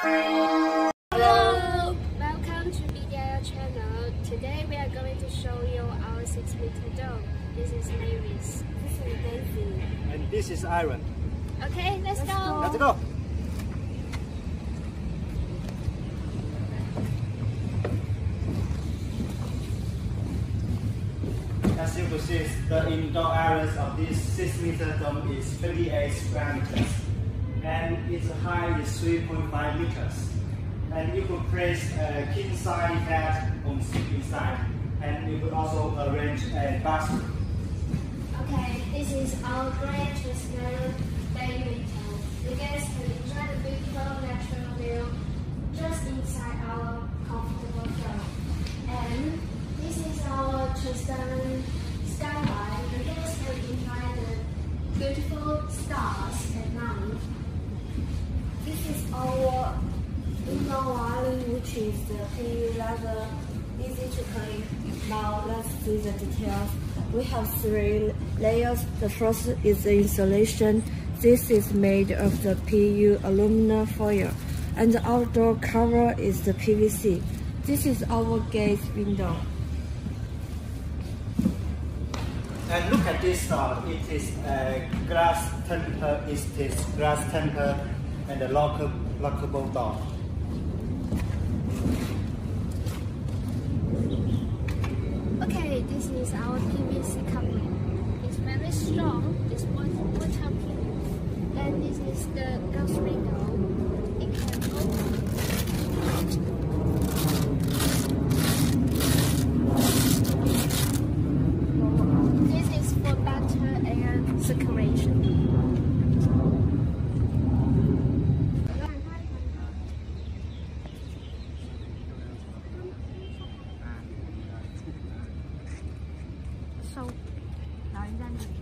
Hello! Welcome to BDIR Channel. Today we are going to show you our 6-meter dome. This is Mavis. This is Daisy. And this is Aaron. Okay, let's go! Let's go! As you can see, the indoor areas of this 6-meter dome is 38 square meters, and its height is 3.5 meters. And you could place a king-size bed on inside, and you could also arrange a bathroom. Okay, this is our great traditional Baby Town. You guys can enjoy the beautiful natural view just inside our comfortable home. And this is our Tristan skyline. You guys can enjoy the beautiful stars at night. This is our indoor violin, which is rather easy to play. Now let's see the details. We have three layers. The first is the insulation. This is made of the PU aluminum foil, and the outdoor cover is the PVC. This is our gate window. And look at this door. It is a glass temper. It is glass temper and a lockable door. Okay, this is our PVC covering. It's very strong. It's waterproof. And this is the glass window. It can open.